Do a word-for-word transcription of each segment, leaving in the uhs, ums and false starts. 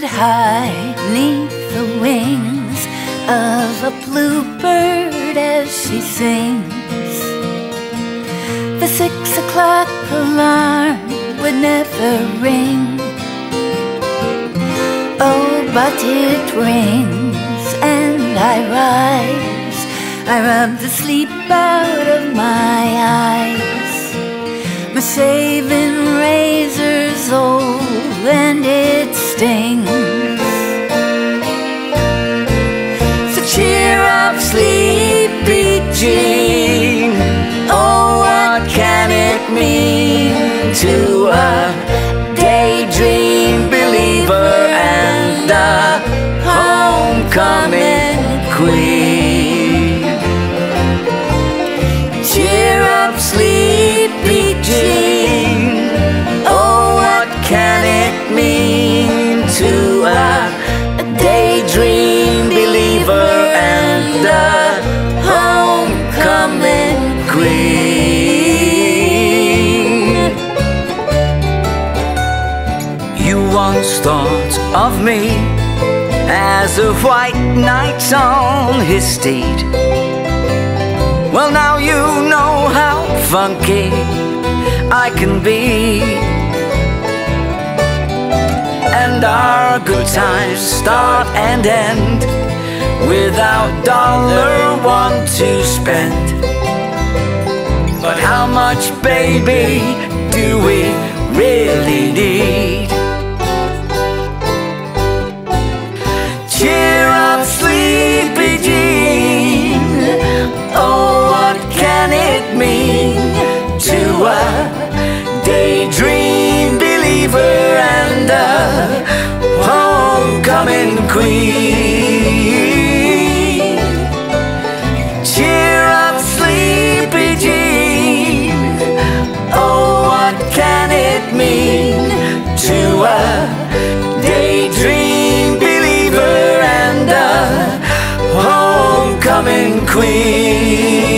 stood high 'neath the wings of a bluebird as she sings. The six o'clock alarm would never ring. Oh, but it rings, and I rise. I rub the sleep out of my eyes. My shaving razor's old and it stings. So cheer up, sleepy Jean. Oh, what can it mean to a daydream believer and a homecoming queen? Cheer up, sleepy Jean. Oh, what can it mean to a daydream believer and a homecoming queen? You once thought of me as a white knight on his steed. Well, now you know how funky I can be, and our good times start and end without a dollar one to spend. But how much, baby, do we really need? Cheer up, sleepy Jean. Oh, what can it mean to a daydream believer and a homecoming queen? Cheer up, sleepy Jean. Oh, what can it mean to a daydream believer and a homecoming queen?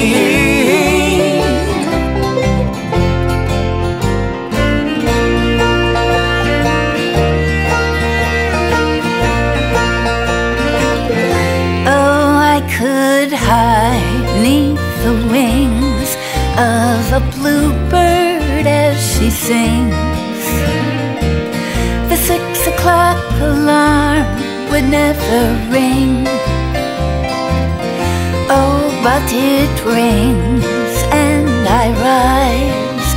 High 'neath the wings of a bluebird as she sings. The six o'clock alarm would never ring. Oh, but it rings, and I rise.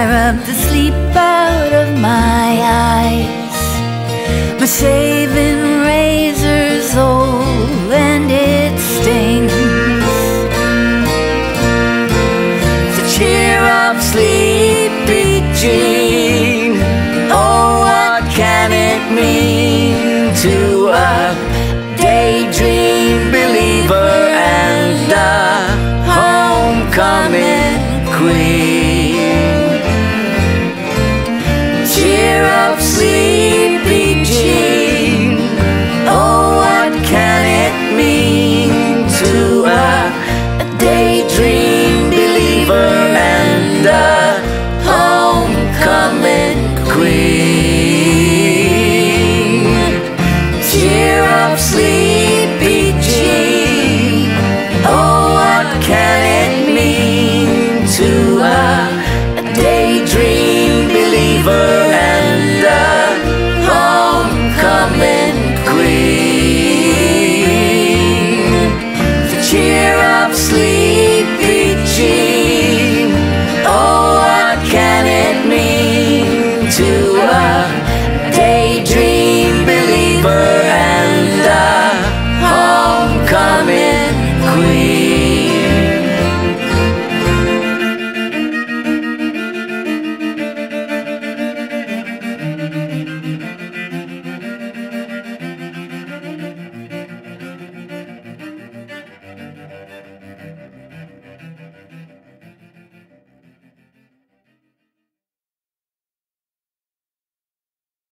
I rub the sleep out of my eyes. My shaving razor's old and it stings. Cheer up, sleepy Jean. Oh, what can it mean to a daydream believer and a homecoming queen?